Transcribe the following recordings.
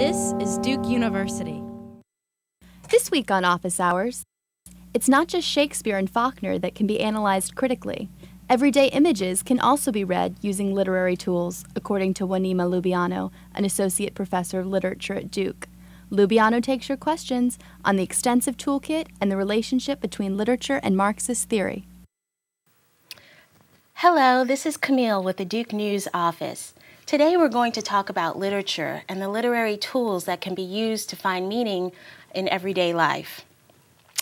This is Duke University. This week on Office Hours, it's not just Shakespeare and Faulkner that can be analyzed critically. Everyday images can also be read using literary tools, according to Wahneema Lubiano, an associate professor of literature at Duke. Lubiano takes your questions on the extensive toolkit and the relationship between literature and Marxist theory. Hello, this is Camille with the Duke News office. Today we're going to talk about literature and the literary tools that can be used to find meaning in everyday life.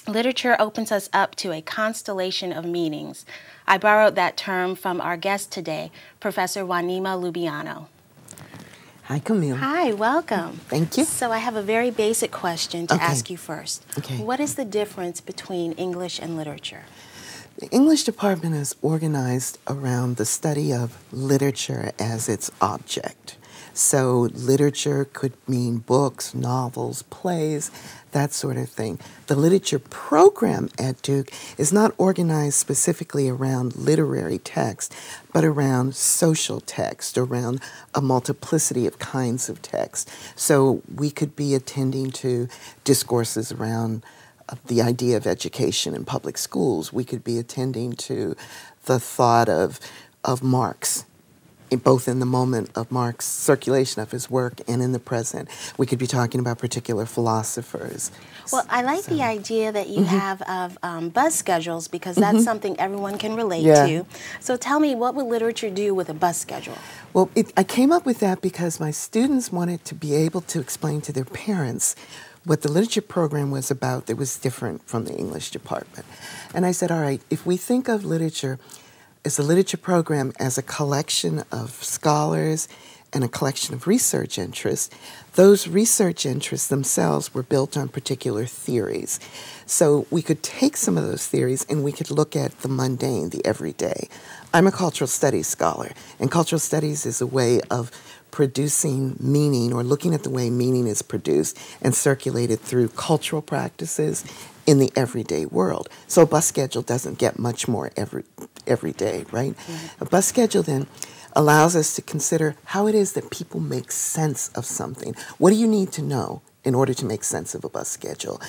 Literature opens us up to a constellation of meanings. I borrowed that term from our guest today, Professor Wahneema Lubiano. Hi, Camille. Hi, welcome. Thank you. So I have a very basic question to ask you first. What is the difference between English and literature? The English department is organized around the study of literature as its object. So literature could mean books, novels, plays, that sort of thing. The literature program at Duke is not organized specifically around literary text, but around social text, around a multiplicity of kinds of text. So we could be attending to discourses around the idea of education in public schools. We could be attending to the thought of Marx, both in the moment of Marx's circulation of his work and in the present. We could be talking about particular philosophers. Well, I like the idea that you have of bus schedules, because that's something everyone can relate to. So tell me, what would literature do with a bus schedule? Well, I came up with that because my students wanted to be able to explain to their parents what the literature program was about that was different from the English department. And I said, all right, if we think of literature as a literature program as a collection of scholars and a collection of research interests, those research interests themselves were built on particular theories. So we could take some of those theories and we could look at the mundane, the everyday. I'm a cultural studies scholar, and cultural studies is a way of producing meaning, or looking at the way meaning is produced and circulated through cultural practices in the everyday world. So a bus schedule doesn't get much more everyday, right? A bus schedule then allows us to consider how it is that people make sense of something. What do you need to know in order to make sense of a bus schedule?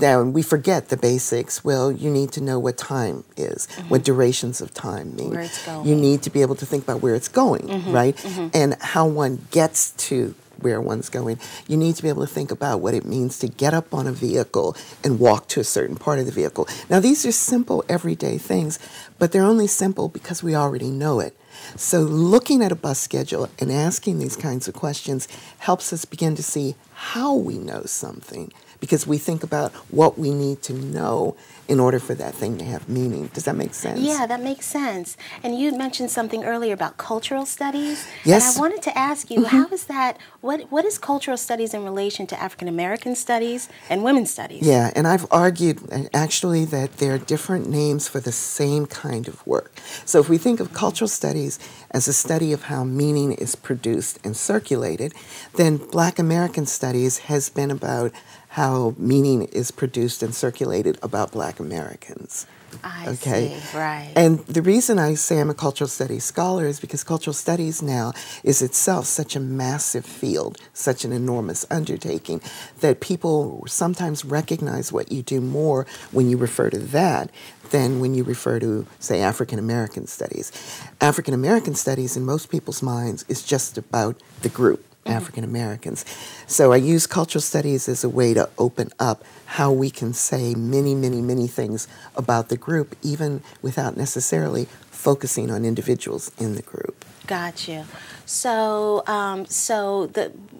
Now, we forget the basics. Well, you need to know what time is, what durations of time mean. Where it's going. You need to be able to think about where it's going, right? And how one gets to where one's going. You need to be able to think about what it means to get up on a vehicle and walk to a certain part of the vehicle. Now, these are simple, everyday things, but they're only simple because we already know it. So looking at a bus schedule and asking these kinds of questions helps us begin to see how we know something, because we think about what we need to know in order for that thing to have meaning. Does that make sense? Yeah, that makes sense. And you mentioned something earlier about cultural studies. Yes. And I wanted to ask you, how is that, what is cultural studies in relation to African-American studies and women's studies? Yeah, and I've argued actually that there are different names for the same kind of work. So if we think of cultural studies as a study of how meaning is produced and circulated, then Black American studies has been about how meaning is produced and circulated about Black Americans. I see, right. And the reason I say I'm a cultural studies scholar is because cultural studies now is itself such a massive field, such an enormous undertaking, that people sometimes recognize what you do more when you refer to that than when you refer to, say, African American studies. African American studies, in most people's minds, is just about the group. African Americans. So I use cultural studies as a way to open up how we can say many, many, many things about the group, even without necessarily focusing on individuals in the group. Got you. So,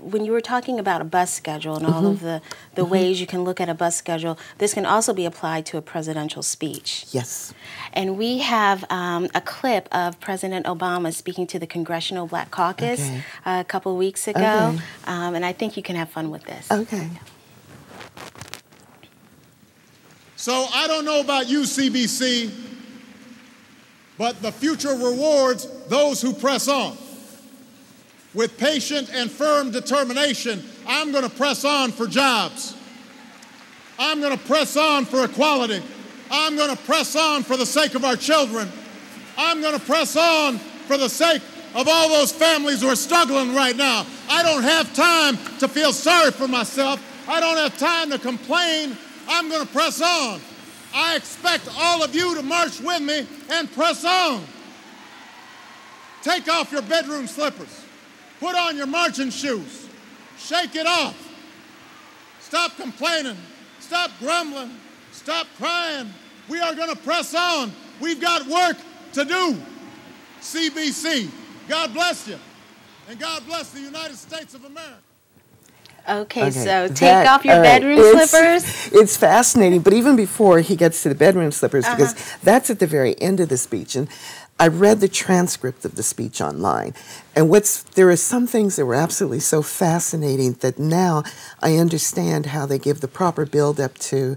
when you were talking about a bus schedule and all of the ways you can look at a bus schedule, this can also be applied to a presidential speech. Yes. And we have a clip of President Obama speaking to the Congressional Black Caucus a couple weeks ago, and I think you can have fun with this. Okay. So I don't know about you, CBC, but the future rewards those who press on. With patient and firm determination, I'm going to press on for jobs. I'm going to press on for equality. I'm going to press on for the sake of our children. I'm going to press on for the sake of all those families who are struggling right now. I don't have time to feel sorry for myself. I don't have time to complain. I'm going to press on. I expect all of you to march with me and press on. Take off your bedroom slippers. Put on your marching shoes. Shake it off. Stop complaining. Stop grumbling. Stop crying. We are going to press on. We've got work to do. CBC, God bless you. And God bless the United States of America. Okay, so take off your bedroom slippers. It's fascinating, but even before he gets to the bedroom slippers, because that's at the very end of the speech. And I read the transcript of the speech online. And there are some things that were absolutely so fascinating that now I understand how they give the proper build-up to.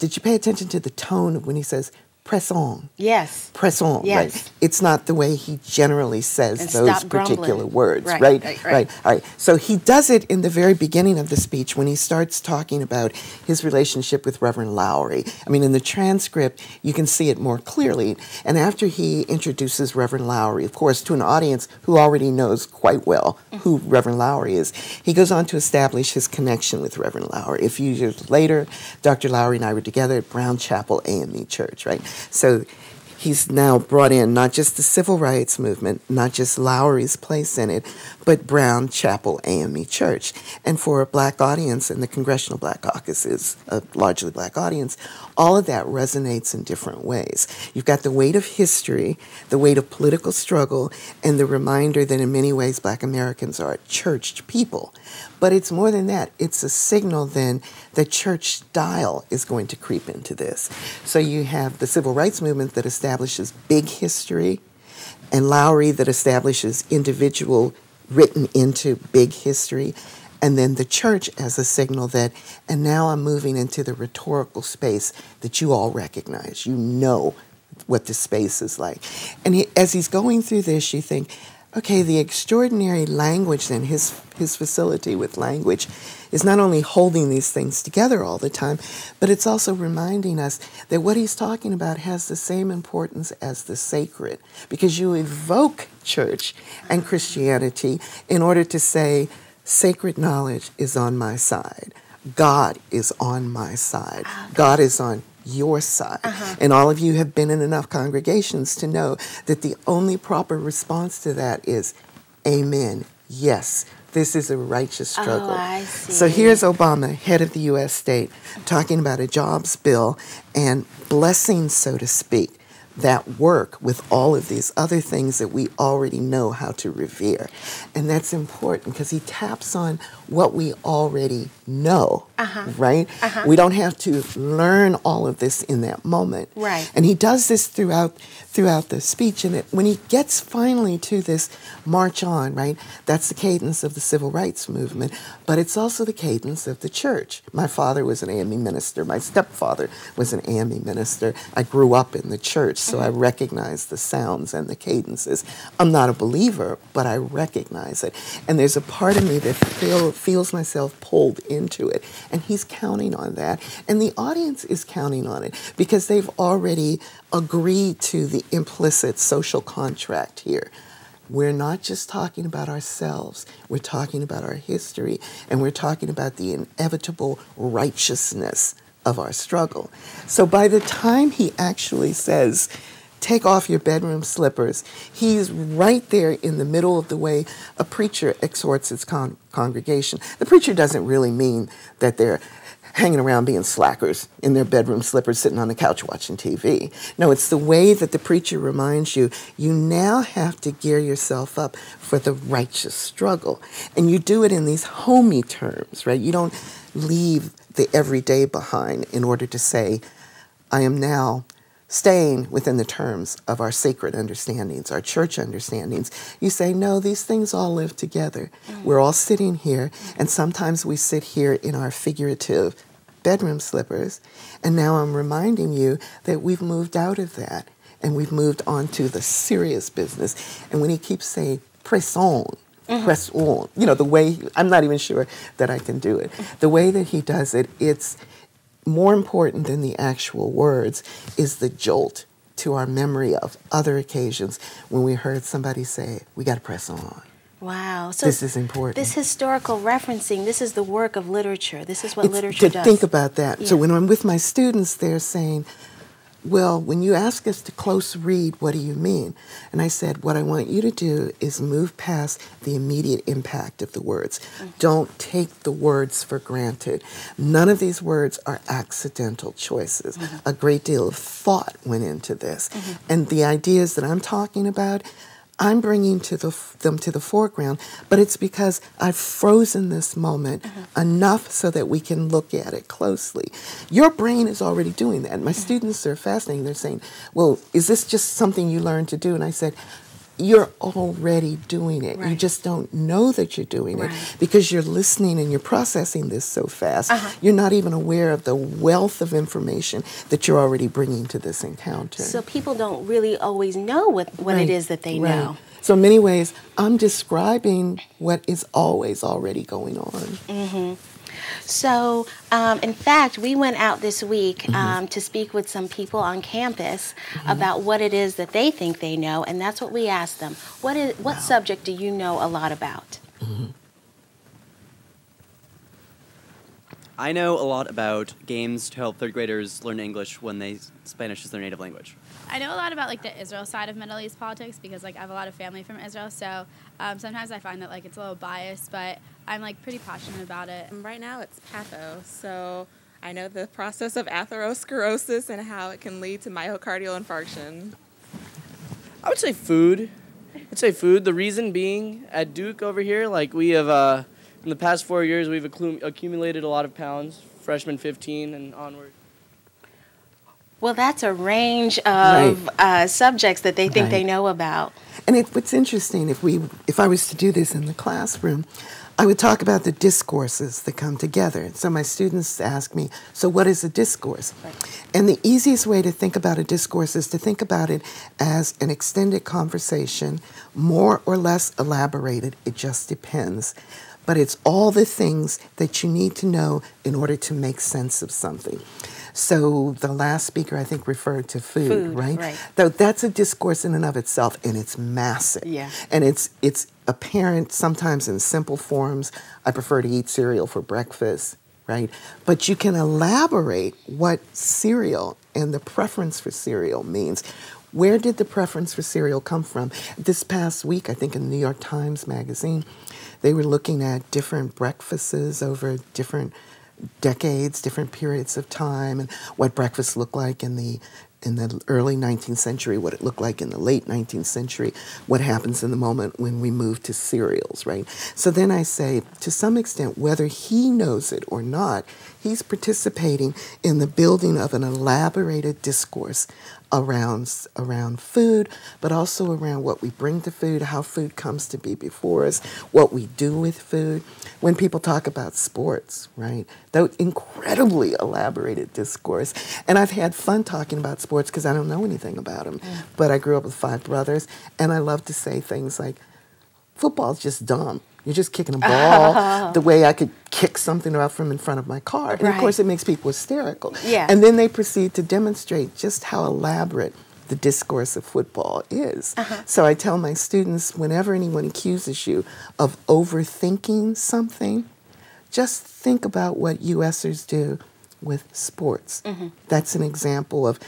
Did you pay attention to the tone of when he says, press on? Yes. Press on. Yes. Right. It's not the way he generally says those particular words. Right. Right. Right. All right. So he does it in the very beginning of the speech when he starts talking about his relationship with Reverend Lowry. I mean, in the transcript, you can see it more clearly. And after he introduces Reverend Lowry, of course, to an audience who already knows quite well who Reverend Lowry is, he goes on to establish his connection with Reverend Lowry. A few years later, Dr. Lowry and I were together at Brown Chapel AME Church, right? So he's now brought in not just the civil rights movement, not just Lowry's place in it, but Brown Chapel AME Church. And for a black audience, and the Congressional Black Caucus is a largely black audience, all of that resonates in different ways. You've got the weight of history, the weight of political struggle, and the reminder that in many ways black Americans are churched people. But it's more than that. It's a signal then that church style is going to creep into this. So you have the civil rights movement that establishes big history, and Lowry that establishes individual written into big history, and then the church as a signal that, and now I'm moving into the rhetorical space that you all recognize. You know what the space is like. And as he's going through this, you think, okay, the extraordinary language and his facility with language is not only holding these things together all the time, but it's also reminding us that what he's talking about has the same importance as the sacred, because you evoke church and Christianity in order to say, sacred knowledge is on my side. God is on my side. God is on your side. And all of you have been in enough congregations to know that the only proper response to that is, amen, yes, this is a righteous struggle. Oh, I see. So here's Obama, head of the U.S. state, talking about a jobs bill and blessing, so to speak, that work with all of these other things that we already know how to revere. And that's important because he taps on what we already know, right? We don't have to learn all of this in that moment. Right. And he does this throughout the speech. And when he gets finally to this march on, right, that's the cadence of the civil rights movement, but it's also the cadence of the church. My father was an AME minister. My stepfather was an AME minister. I grew up in the church, so I recognize the sounds and the cadences. I'm not a believer, but I recognize it. And there's a part of me that feels myself pulled into it. And he's counting on that. And the audience is counting on it because they've already agreed to the implicit social contract here. We're not just talking about ourselves. We're talking about our history. And we're talking about the inevitable righteousness of our struggle. So by the time he actually says, take off your bedroom slippers, he's right there in the middle of the way a preacher exhorts his congregation. The preacher doesn't really mean that they're hanging around being slackers in their bedroom slippers sitting on the couch watching TV. No, it's the way that the preacher reminds you, you now have to gear yourself up for the righteous struggle. And you do it in these homey terms, right? You don't leave the everyday behind in order to say, I am now staying within the terms of our sacred understandings, our church understandings. You say, no, these things all live together. We're all sitting here, and sometimes we sit here in our figurative bedroom slippers, and now I'm reminding you that we've moved out of that, and we've moved on to the serious business. And when he keeps saying, press on, press on, you know, the way, I'm not even sure that I can do it. The way that he does it, it's more important than the actual words is the jolt to our memory of other occasions when we heard somebody say, we got to press on. Wow. So this is important. This historical referencing, this is the work of literature. This is what literature does. Think about that. Yeah. So when I'm with my students, they're saying, well, when you ask us to close read, what do you mean? And I said, what I want you to do is move past the immediate impact of the words. Mm-hmm. Don't take the words for granted. None of these words are accidental choices. Mm-hmm. A great deal of thought went into this. Mm-hmm. And the ideas that I'm talking about, I'm bringing them to the foreground, but it's because I've frozen this moment enough so that we can look at it closely. Your brain is already doing that. My students are fascinating. They're saying, well, is this just something you learned to do? And I said, you're already doing it. Right. You just don't know that you're doing it because you're listening and you're processing this so fast. You're not even aware of the wealth of information that you're already bringing to this encounter. So people don't really always know what it is that they know. So in many ways, I'm describing what is always already going on. So, in fact, we went out this week to speak with some people on campus about what it is that they think they know, and that's what we asked them. What subject do you know a lot about? I know a lot about games to help third graders learn English when Spanish is their native language. I know a lot about like the Israel side of Middle East politics because like I have a lot of family from Israel, so sometimes I find that like it's a little biased, but I'm like pretty passionate about it. Right now it's patho, so I know the process of atherosclerosis and how it can lead to myocardial infarction. I would say food. I'd say food. The reason being at Duke over here, like we have in the past 4 years, we've accumulated a lot of pounds, freshman 15 and onward. Well, that's a range of subjects that they think they know about. And what's interesting, if I was to do this in the classroom, I would talk about the discourses that come together. So my students ask me, so what is a discourse? And the easiest way to think about a discourse is to think about it as an extended conversation, more or less elaborated. It just depends. But it's all the things that you need to know in order to make sense of something. So the last speaker, I think, referred to food, right? So that's a discourse in and of itself, and it's massive. Yeah. And it's apparent sometimes in simple forms. I prefer to eat cereal for breakfast, right? But you can elaborate what cereal and the preference for cereal means. Where did the preference for cereal come from? This past week, I think in the New York Times Magazine, they were looking at different breakfasts over different decades, different periods of time, and what breakfast looked like in the early 19th century, what it looked like in the late 19th century, what happens in the moment when we move to cereals, right? So then I say, to some extent, whether he knows it or not, he's participating in the building of an elaborated discourse around food, but also around what we bring to food, how food comes to be before us, what we do with food. When people talk about sports, right? That incredibly elaborated discourse. And I've had fun talking about sports because I don't know anything about them. Yeah. But I grew up with five brothers, and I love to say things like, football's just dumb. You're just kicking a ball the way I could kick something up from in front of my car. And of course, it makes people hysterical. Yeah. And then they proceed to demonstrate just how elaborate the discourse of football is. So I tell my students, whenever anyone accuses you of overthinking something, just think about what USers do with sports. That's an example of,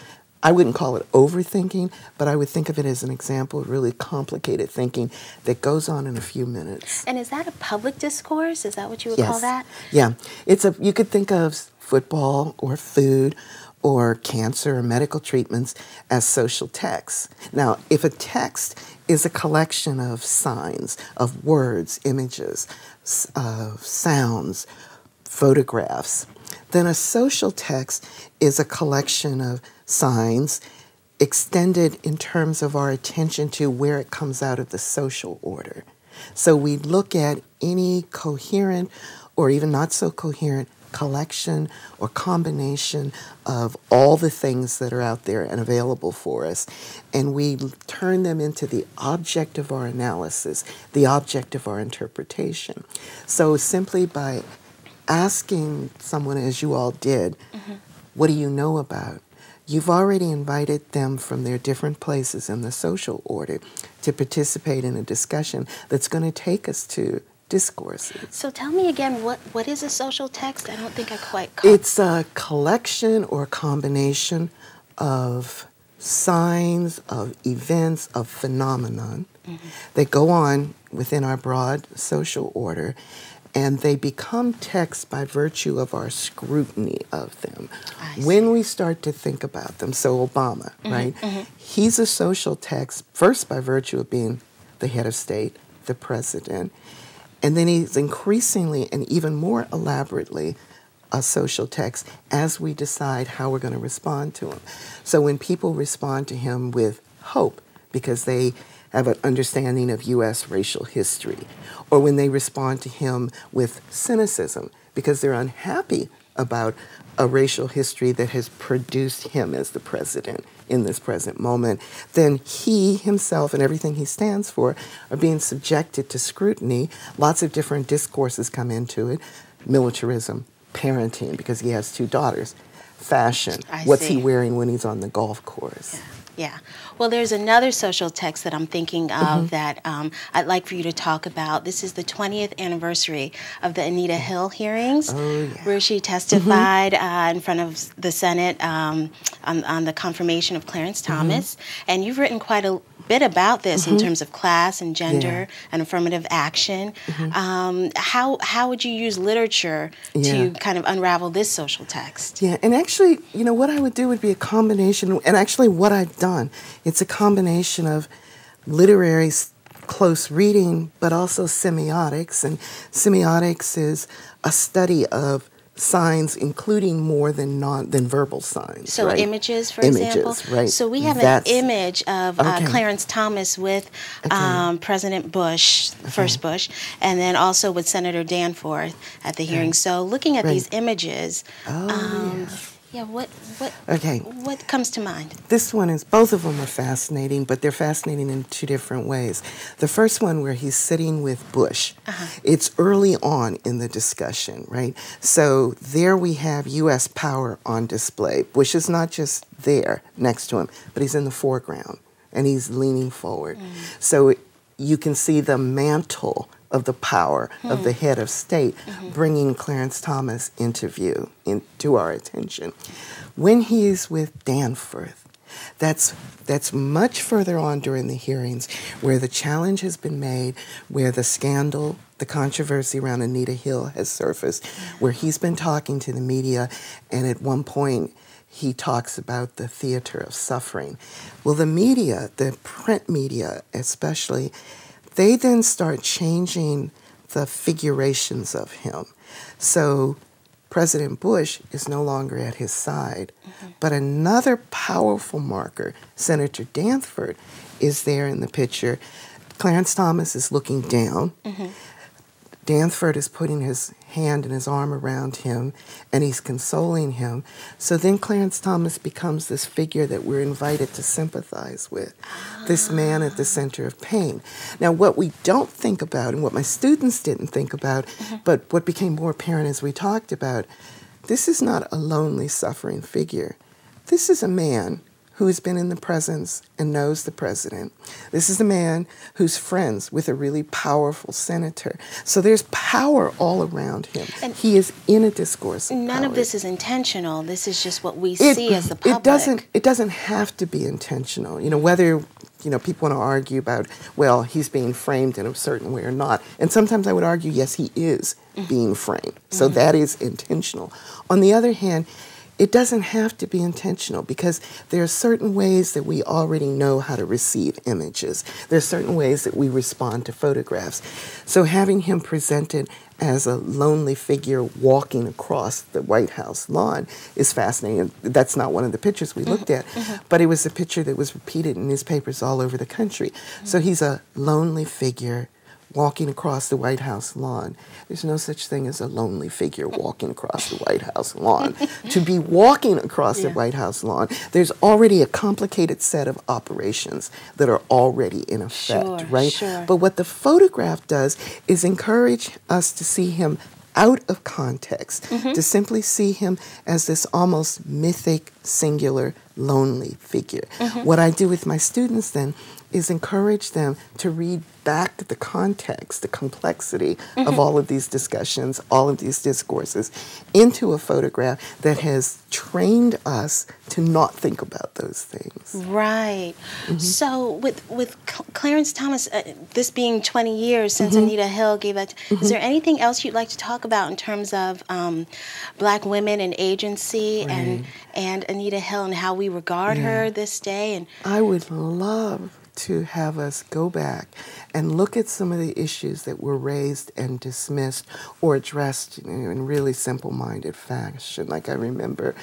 I wouldn't call it overthinking, but I would think of it as an example of really complicated thinking that goes on in a few minutes. And is that a public discourse? Is that what you would call that? Yeah. It's a, you could think of football or food or cancer or medical treatments as social texts. Now, if a text is a collection of signs, of words, images, sounds, photographs, then a social text is a collection of signs extended in terms of our attention to where it comes out of the social order. So we look at any coherent or even not so coherent collection or combination of all the things that are out there and available for us, and we turn them into the object of our analysis, the object of our interpretation. So simply by asking someone, as you all did, what do you know about? You've already invited them from their different places in the social order to participate in a discussion that's going to take us to discourses. So tell me again, what is a social text? I don't think I quite caught. It's a collection or combination of signs, of events, of phenomenon that go on within our broad social order, and they become text by virtue of our scrutiny of them. When we start to think about them, so Obama, right? He's a social text, first by virtue of being the head of state, the president, and then he's increasingly and even more elaborately a social text as we decide how we're going to respond to him. So when people respond to him with hope because they have an understanding of U.S. racial history, or when they respond to him with cynicism because they're unhappy about a racial history that has produced him as the president in this present moment, then he himself and everything he stands for are being subjected to scrutiny. Lots of different discourses come into it: militarism, parenting, because he has two daughters, fashion, what's he wearing when he's on the golf course. Yeah. Well, there's another social text that I'm thinking of that I'd like for you to talk about. This is the 20th anniversary of the Anita Hill hearings, where she testified in front of the Senate on the confirmation of Clarence Thomas. And you've written quite a bit about this in terms of class and gender and affirmative action. How would you use literature to kind of unravel this social text? Yeah, and actually, you know, what I would do would be a combination, and actually what I've done, it's a combination of literary close reading, but also semiotics. And semiotics is a study of signs, including more than verbal signs. So images, for example. Right. So we have an image of Clarence Thomas with President Bush, first Bush, and then also with Senator Danforth at the hearing. So looking at these images, yeah, what comes to mind? This one is, both of them are fascinating, but they're fascinating in two different ways. The first one where he's sitting with Bush, it's early on in the discussion, right? So there we have U.S. power on display. Bush is not just there next to him, but he's in the foreground, and he's leaning forward. So you can see the mantle of the power of the head of state, bringing Clarence Thomas into view, into our attention. When he's with Danforth, that's much further on during the hearings, where the challenge has been made, where the scandal, the controversy around Anita Hill has surfaced, where he's been talking to the media, and at one point he talks about the theater of suffering. Well, the media, the print media especially, they then start changing the figurations of him. So President Bush is no longer at his side, but another powerful marker, Senator Danforth, is there in the picture. Clarence Thomas is looking down. Danforth is putting his hand and his arm around him, and he's consoling him. So then Clarence Thomas becomes this figure that we're invited to sympathize with, this man at the center of pain. Now, what we don't think about, and what my students didn't think about, but what became more apparent as we talked about, this is not a lonely, suffering figure. This is a man who has been in the presence and knows the president. This is a man who's friends with a really powerful senator. So there's power all around him. And he is in a discourse of power. None of this is intentional. This is just what we see as the public. It doesn't have to be intentional. You know, whether, you know, people want to argue about, well, he's being framed in a certain way or not. And sometimes I would argue, yes, he is being framed. So that is intentional. On the other hand, it doesn't have to be intentional, because there are certain ways that we already know how to receive images. There are certain ways that we respond to photographs. So having him presented as a lonely figure walking across the White House lawn is fascinating. That's not one of the pictures we looked at, but it was a picture that was repeated in newspapers all over the country. So he's a lonely figure walking across the White House lawn. There's no such thing as a lonely figure walking across the White House lawn. To be walking across the White House lawn, there's already a complicated set of operations that are already in effect, right? But what the photograph does is encourage us to see him out of context, to simply see him as this almost mythic, singular lonely figure. Mm-hmm. What I do with my students then is encourage them to read back the context, the complexity mm-hmm. of all of these discussions, all of these discourses, into a photograph that has trained us to not think about those things. Right. Mm-hmm. So with Clarence Thomas, this being 20 years since mm-hmm. Anita Hill gave that, mm-hmm. is there anything else you'd like to talk about in terms of Black women and agency right. and Anita Hill and how we regard yeah. her this day? And I would love to have us go back and look at some of the issues that were raised and dismissed or addressed in really simple-minded fashion. Like I remember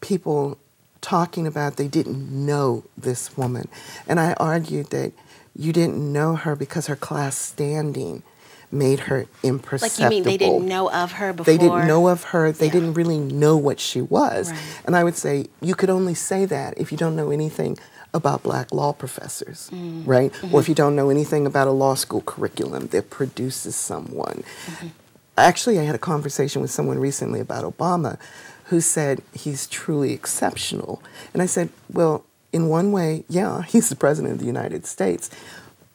people talking about they didn't know this woman. And I argued that you didn't know her because her class standing made her imperceptible. Like you mean they didn't know of her before? They didn't know of her. They yeah. didn't really know what she was. Right. And I would say you could only say that if you don't know anything about Black law professors, mm. right? Mm-hmm. Or if you don't know anything about a law school curriculum that produces someone. Mm-hmm. Actually, I had a conversation with someone recently about Obama who said he's truly exceptional. And I said, well, in one way, yeah, he's the president of the United States,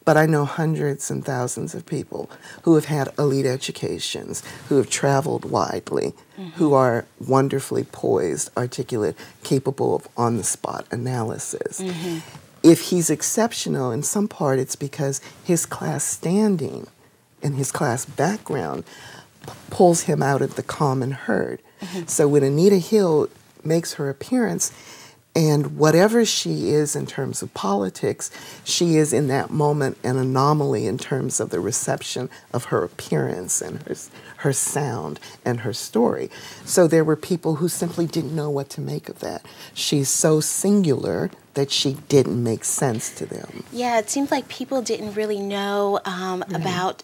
but I know hundreds and thousands of people who have had elite educations, who have traveled widely, mm-hmm. who are wonderfully poised, articulate, capable of on-the-spot analysis. Mm-hmm. If he's exceptional, in some part it's because his class standing and his class background pulls him out of the common herd. Mm-hmm. So when Anita Hill makes her appearance, and whatever she is in terms of politics, she is in that moment an anomaly in terms of the reception of her appearance and her sound and her story. So there were people who simply didn't know what to make of that. She's so singular that she didn't make sense to them. Yeah, it seems like people didn't really know right. about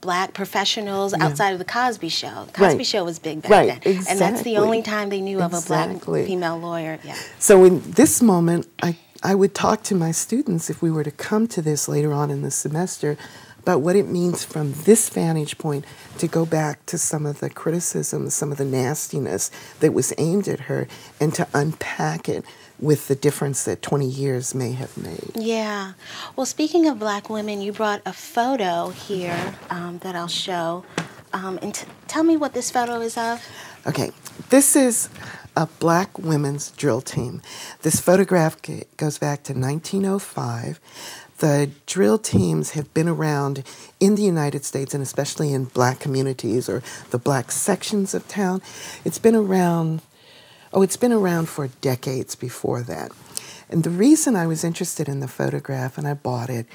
Black professionals yeah. outside of the Cosby Show. The Cosby right. Show was big back right. then. Exactly. And that's the only time they knew exactly. of a Black female lawyer. Yeah. So in this moment, I would talk to my students, if we were to come to this later on in the semester, about what it means from this vantage point to go back to some of the criticism, some of the nastiness that was aimed at her, and to unpack it with the difference that 20 years may have made. Yeah. Well, speaking of Black women, you brought a photo here that I'll show. And tell me what this photo is of. Okay. This is a Black women's drill team. This photograph goes back to 1905. The drill teams have been around in the United States, and especially in Black communities or the Black sections of town. It's been around... Oh, it's been around for decades before that. And the reason I was interested in the photograph and I bought it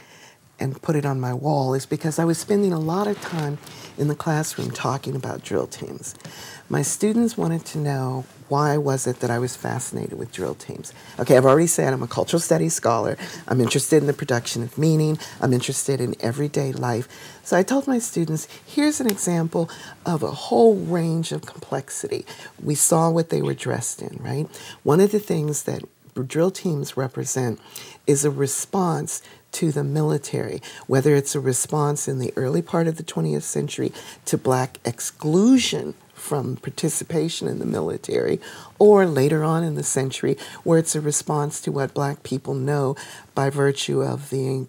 and put it on my wall is because I was spending a lot of time in the classroom talking about drill teams. My students wanted to know, why was it that I was fascinated with drill teams? Okay, I've already said I'm a cultural studies scholar. I'm interested in the production of meaning. I'm interested in everyday life. So I told my students, here's an example of a whole range of complexity. We saw what they were dressed in, right? One of the things that drill teams represent is a response to the military, whether it's a response in the early part of the 20th century to Black exclusion from participation in the military, or later on in the century, where it's a response to what Black people know by virtue of the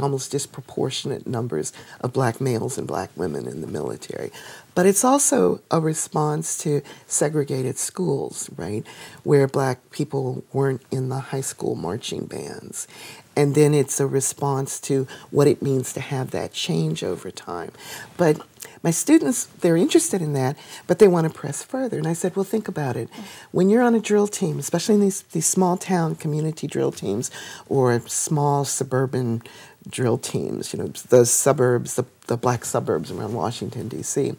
almost disproportionate numbers of Black males and Black women in the military. But it's also a response to segregated schools, right, where Black people weren't in the high school marching bands. And then it's a response to what it means to have that change over time. But my students, they're interested in that, but they want to press further. And I said, well, think about it. When you're on a drill team, especially in these small town community drill teams or small suburban drill teams, you know, those suburbs, the Black suburbs around Washington, D.C.,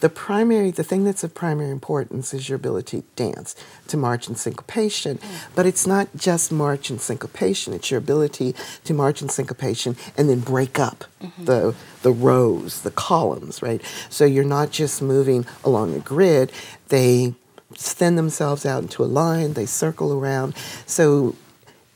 the thing that's of primary importance is your ability to dance, to march in syncopation. But it's not just march in syncopation. It's your ability to march in syncopation and then break up mm-hmm. the rows, the columns, right? So you're not just moving along a grid. They thin themselves out into a line. They circle around. So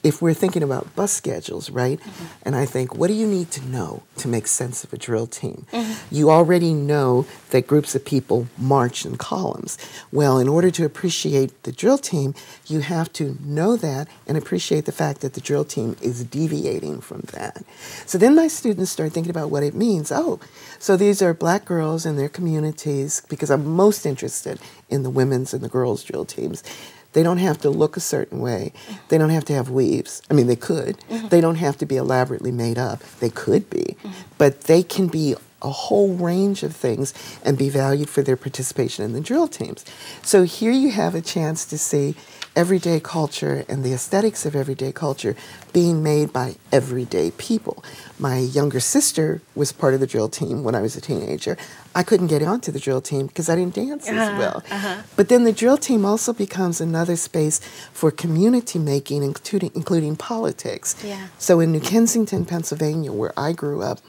if we're thinking about bus schedules, right? Mm-hmm. And I think, what do you need to know to make sense of a drill team? Mm-hmm. You already know that groups of people march in columns. Well, in order to appreciate the drill team, you have to know that and appreciate the fact that the drill team is deviating from that. So then my students start thinking about what it means. Oh, so these are black girls in their communities, because I'm most interested in the women's and the girls' drill teams. They don't have to look a certain way. They don't have to have weaves. I mean, they could. Mm-hmm. They don't have to be elaborately made up. They could be. Mm-hmm. But they can be a whole range of things and be valued for their participation in the drill teams. So here you have a chance to see everyday culture and the aesthetics of everyday culture being made by everyday people. My younger sister was part of the drill team when I was a teenager. I couldn't get onto the drill team because I didn't dance as well. Uh-huh. But then the drill team also becomes another space for community making, including politics. Yeah. So in New Kensington, Pennsylvania, where I grew up,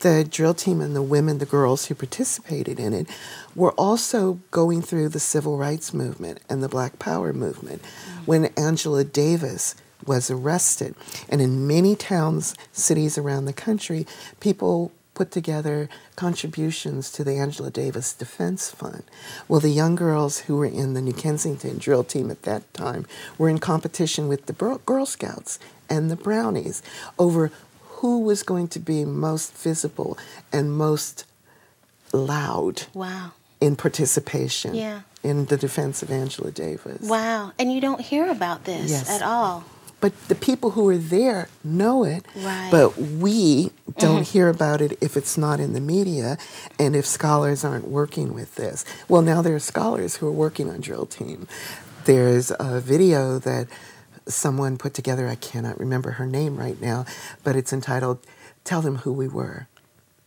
the drill team and the women, the girls who participated in it, were also going through the civil rights movement and the Black Power movement. Mm-hmm. When Angela Davis was arrested, and in many towns, cities around the country, people put together contributions to the Angela Davis Defense Fund. Well, the young girls who were in the New Kensington drill team at that time were in competition with the Girl Scouts and the Brownies over who was going to be most visible and most loud in participation in the defense of Angela Davis. Wow. And you don't hear about this at all. But the people who are there know it, but we don't hear about it if it's not in the media and if scholars aren't working with this. Well, now there are scholars who are working on drill team. There's a video that someone put together, I cannot remember her name right now, but it's entitled, Tell Them Who We Were,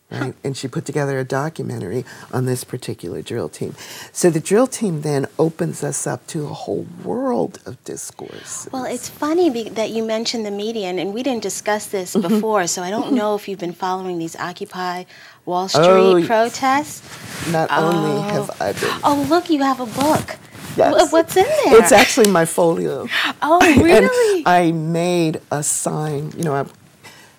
right? Huh. And she put together a documentary on this particular drill team. So the drill team then opens us up to a whole world of discourse. Well, it's funny that you mentioned the media, and we didn't discuss this before, so I don't know if you've been following these Occupy Wall Street protests. Not only have I been. Oh, look, you have a book. Yes. What's in there? It's actually my folio. Oh, really? And I made a sign. You know, I'm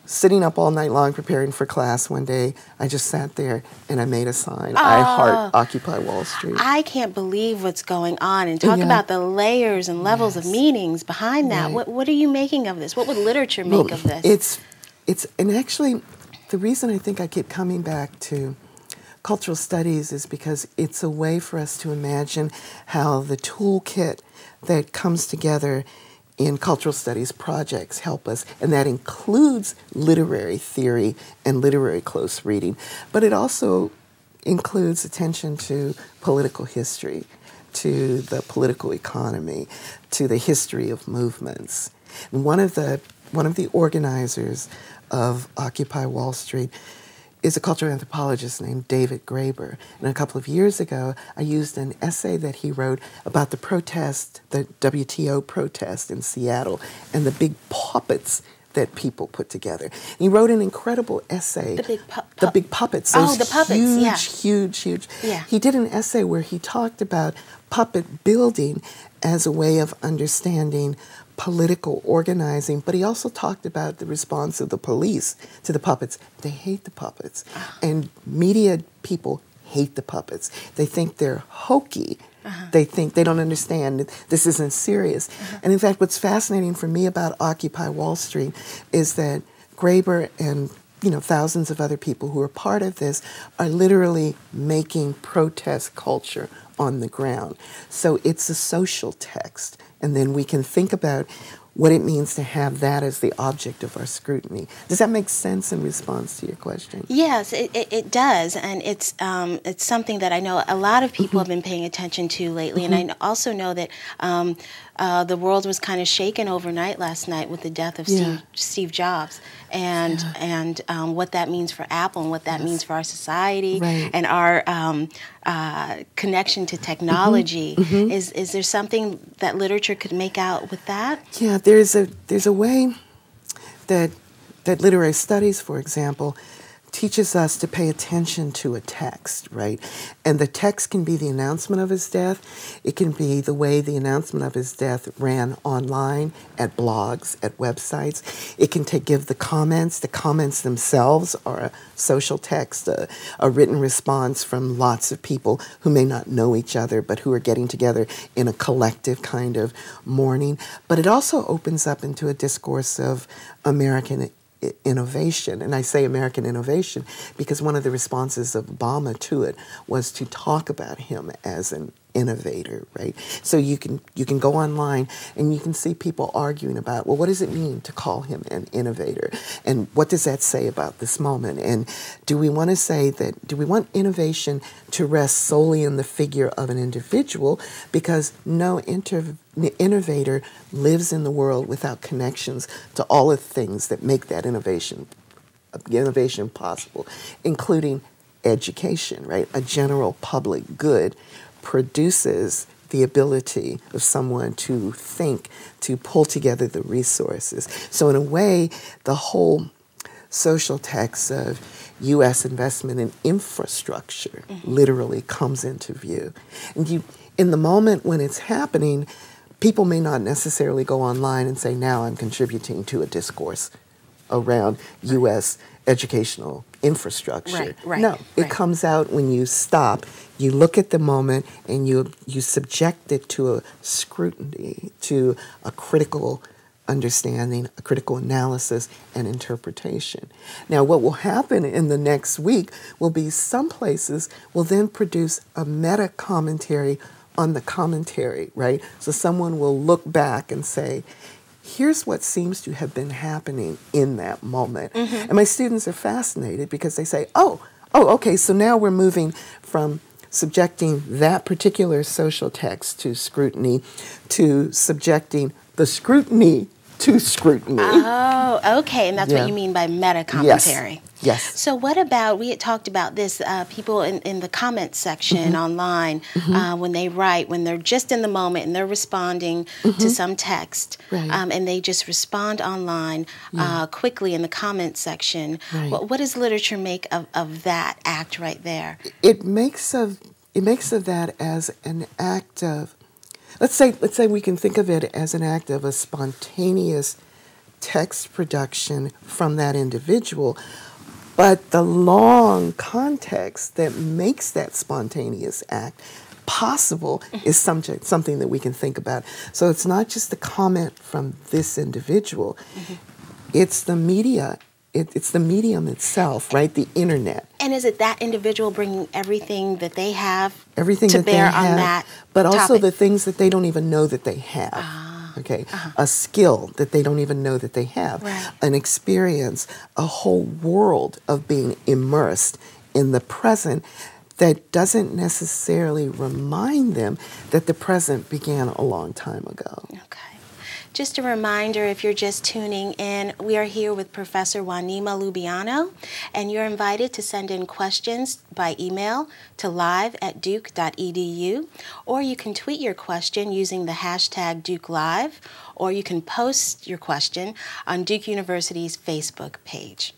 sitting up all night long preparing for class one day. I just sat there and I made a sign. I heart Occupy Wall Street. I can't believe what's going on. And talk about the layers and levels of meanings behind that. What are you making of this? What would literature make of this? It's and actually, the reason I think I keep coming back to cultural studies is because it's a way for us to imagine how the toolkit that comes together in cultural studies projects help us, and that includes literary theory and literary close reading, but it also includes attention to political history, to the political economy, to the history of movements. And one of the organizers of Occupy Wall Street is a cultural anthropologist named David Graeber. And a couple of years ago, I used an essay that he wrote about the protest, the WTO protest in Seattle, and the big puppets that people put together. And he wrote an incredible essay. The big puppets. Oh, the puppets, huge. Yeah. He did an essay where he talked about puppet building as a way of understanding political organizing, but he also talked about the response of the police to the puppets. They hate the puppets. And media people hate the puppets. They think they're hokey. They think they don't understand. This isn't serious. And in fact, what's fascinating for me about Occupy Wall Street is that Graeber and thousands of other people who are part of this are literally making protest culture on the ground. So it's a social text, and then we can think about what it means to have that as the object of our scrutiny. Does that make sense in response to your question? Yes, it does, and it's something that I know a lot of people have been paying attention to lately, and I also know that the world was kind of shaken overnight last night with the death of Steve Jobs, and what that means for Apple and what that means for our society and our connection to technology. Is there something that literature could make out with that? Yeah, there's a way that literary studies, for example, teaches us to pay attention to a text, right? And the text can be the announcement of his death. It can be the way the announcement of his death ran online, at blogs, at websites. It can give the comments. The comments themselves are a social text, a written response from lots of people who may not know each other but who are getting together in a collective kind of mourning. But it also opens up into a discourse of American innovation. And I say American innovation because one of the responses of Obama to it was to talk about him as an innovator, right? So you can go online and you can see people arguing about, well, what does it mean to call him an innovator? And what does that say about this moment? And do we want to say that, do we want innovation to rest solely in the figure of an individual? Because no innovator lives in the world without connections to all the things that make that innovation possible, including education, right? A general public good produces the ability of someone to think, to pull together the resources. So in a way, the whole social text of U.S. investment in infrastructure literally comes into view. And in the moment when it's happening, people may not necessarily go online and say, now I'm contributing to a discourse around U.S. educational infrastructure. No, it comes out when you stop, you look at the moment, and you subject it to a scrutiny, to a critical understanding, a critical analysis and interpretation. Now, what will happen in the next week will be some places will then produce a meta-commentary on the commentary, right? So someone will look back and say, here's what seems to have been happening in that moment. And my students are fascinated because they say, oh, okay, so now we're moving from subjecting that particular social text to scrutiny to subjecting the scrutiny to scrutiny. Oh, okay, and that's what you mean by meta-commentary. Yes. So what about, we had talked about this, people in the comment section online, when they write, when they're just in the moment and they're responding to some text, and they just respond online quickly in the comment section. What does literature make of that act right there? It makes of that as an act of, let's say we can think of it as an act of a spontaneous text production from that individual. But the long context that makes that spontaneous act possible is something that we can think about. So it's not just the comment from this individual. It's the media. It's the medium itself, right? The internet. And is it that individual bringing everything that they have to bear on that topic? But also the things that they don't even know that they have. Okay, a skill that they don't even know that they have, an experience, a whole world of being immersed in the present that doesn't necessarily remind them that the present began a long time ago. Okay. Just a reminder, if you're just tuning in, we are here with Professor Wahneema Lubiano, and you're invited to send in questions by email to live@duke.edu, or you can tweet your question using the hashtag DukeLive, or you can post your question on Duke University's Facebook page.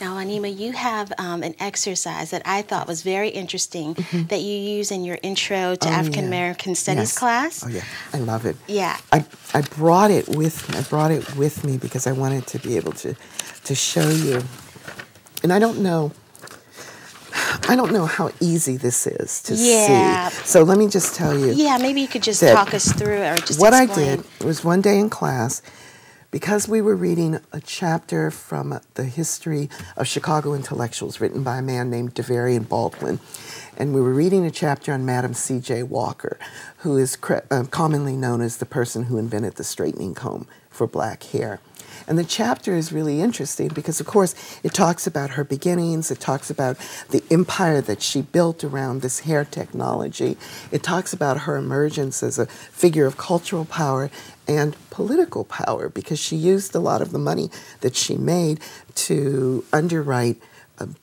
Now, Wahneema, you have an exercise that I thought was very interesting that you use in your intro to African American Studies class. Oh yeah, I love it. Yeah, I brought it with me. I brought it with me because I wanted to be able to show you. And I don't know how easy this is to see. So let me just tell you. Yeah, maybe you could just talk us through or just what explain. I did was one day in class, because we were reading a chapter from the history of Chicago intellectuals written by a man named Davarian Baldwin, and we were reading a chapter on Madam C.J. Walker, who is commonly known as the person who invented the straightening comb for black hair. And the chapter is really interesting because, of course, it talks about her beginnings. It talks about the empire that she built around this hair technology. It talks about her emergence as a figure of cultural power and political power because she used a lot of the money that she made to underwrite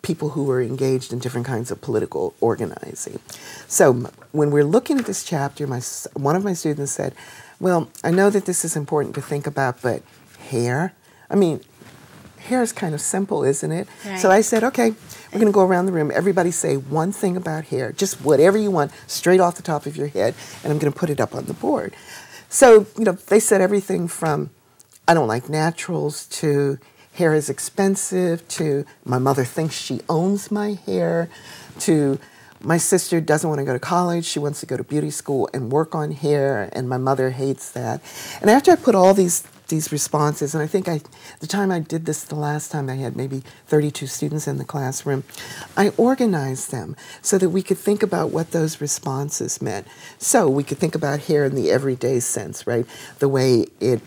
people who were engaged in different kinds of political organizing. So when we're looking at this chapter, one of my students said, well, I know that this is important to think about, but hair? I mean, hair is kind of simple, isn't it? Right. So I said, okay, we're going to go around the room. Everybody say one thing about hair, just whatever you want, straight off the top of your head, and I'm going to put it up on the board. So, you know, they said everything from I don't like naturals to hair is expensive to my mother thinks she owns my hair to my sister doesn't want to go to college. She wants to go to beauty school and work on hair, and my mother hates that. And after I put all these responses, and I think the time I did this the last time, I had maybe 32 students in the classroom, I organized them so that we could think about what those responses meant. So we could think about hair in the everyday sense, right? The way it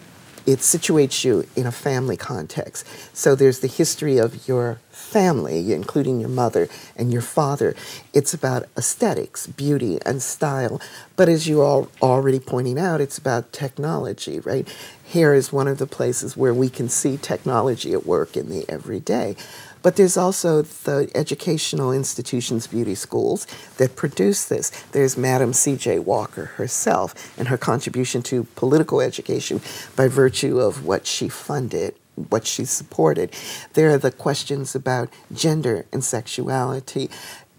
situates you in a family context. So there's the history of your family, including your mother and your father. It's about aesthetics, beauty, and style. But as you all already pointing out, it's about technology, right? Hair is one of the places where we can see technology at work in the everyday. But there's also the educational institutions, beauty schools, that produce this. There's Madam C.J. Walker herself and her contribution to political education by virtue of what she funded, what she supported. There are the questions about gender and sexuality.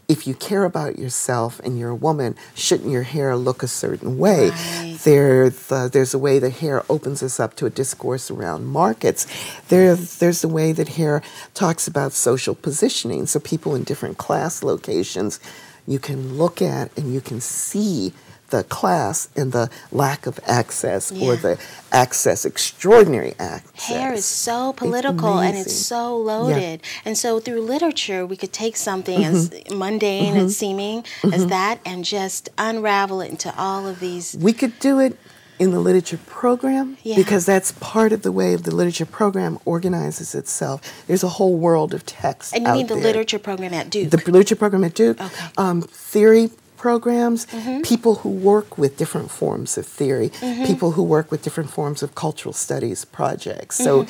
If you care about yourself and you're a woman, shouldn't your hair look a certain way? Right. There's a way that hair opens us up to a discourse around markets. There's the way that hair talks about social positioning, so people in different class locations you can look at and you can see the class and the lack of access or the access, extraordinary access. Hair is so political and it's so loaded. Yeah. And so through literature, we could take something as mundane and seeming as that and just unravel it into all of these. We could do it in the literature program because that's part of the way the literature program organizes itself. There's a whole world of text out there. And you mean the literature program at Duke? The literature program at Duke. Okay. Theory programs, people who work with different forms of theory, people who work with different forms of cultural studies projects. So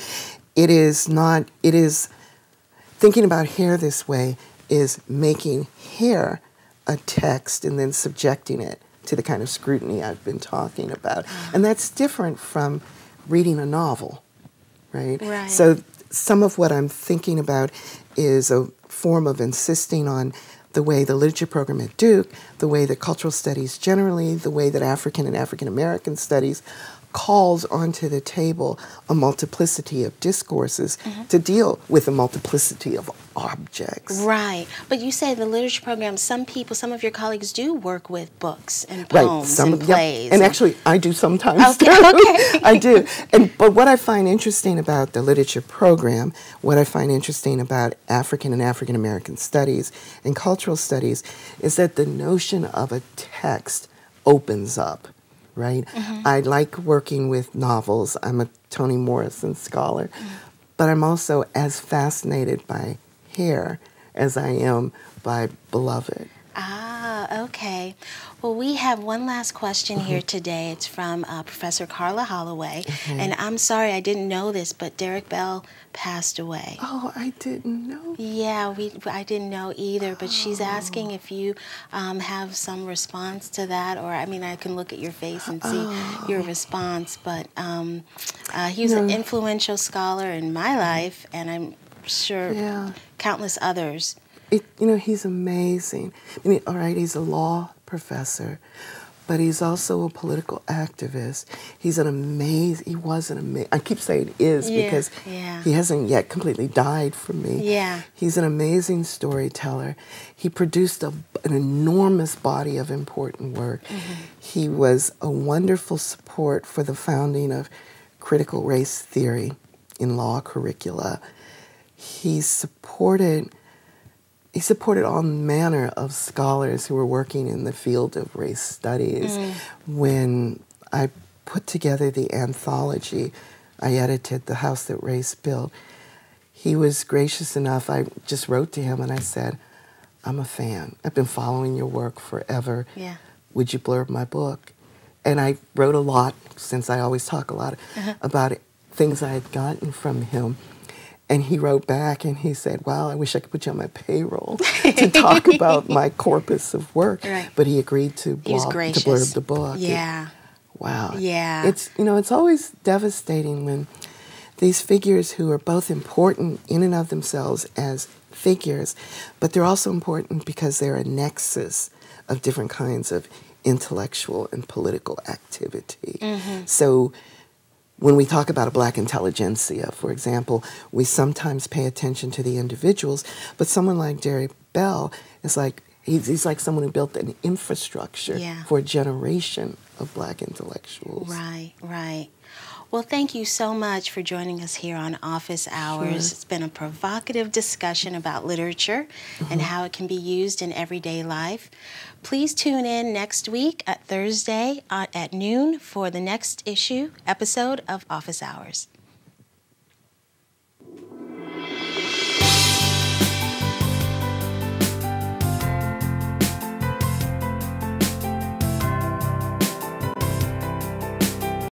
it is thinking about hair this way is making hair a text and then subjecting it to the kind of scrutiny I've been talking about. And that's different from reading a novel, right? So some of what I'm thinking about is a form of insisting on the way the literature program at Duke, the way that cultural studies generally, the way that African and African-American studies calls onto the table a multiplicity of discourses to deal with a multiplicity of objects. Right. But you say the literature program, some people, some of your colleagues do work with books and poems and plays. And actually, I do sometimes I do. But what I find interesting about the literature program, what I find interesting about African and African-American studies and cultural studies is that the notion of a text opens up. Right? I like working with novels. I'm a Toni Morrison scholar, but I'm also as fascinated by hair as I am by Beloved. Ah, okay. Well, we have one last question here today. It's from Professor Carla Holloway. And I'm sorry I didn't know this, but Derrick Bell passed away. Oh, I didn't know. Yeah, I didn't know either, but she's asking if you have some response to that, or I mean, I can look at your face and see your response, but he was an influential scholar in my life, and I'm sure countless others. You know, he's amazing. I mean, all right, he's a law professor, but he's also a political activist. He's an amazing, I keep saying is because he hasn't yet completely died for me. He's an amazing storyteller. He produced an enormous body of important work. He was a wonderful support for the founding of critical race theory in law curricula. He supported all manner of scholars who were working in the field of race studies. When I put together the anthology, I edited The House That Race Built. He was gracious enough, I just wrote to him and I said, I'm a fan. I've been following your work forever. Would you blurb my book? And I wrote a lot, since I always talk a lot, about things I had gotten from him. And he wrote back and he said, wow, I wish I could put you on my payroll to talk about my corpus of work. But he agreed to blurb the book. Wow. It's, you know, it's always devastating when these figures who are both important in and of themselves as figures, but they're also important because they're a nexus of different kinds of intellectual and political activity. Mm-hmm. So when we talk about a black intelligentsia, for example, we sometimes pay attention to the individuals, but someone like Derrick Bell is like, he's like someone who built an infrastructure for a generation of black intellectuals. Right, right. Well, thank you so much for joining us here on Office Hours. Sure. It's been a provocative discussion about literature and how it can be used in everyday life. Please tune in next week at Thursday at noon for the next episode of Office Hours.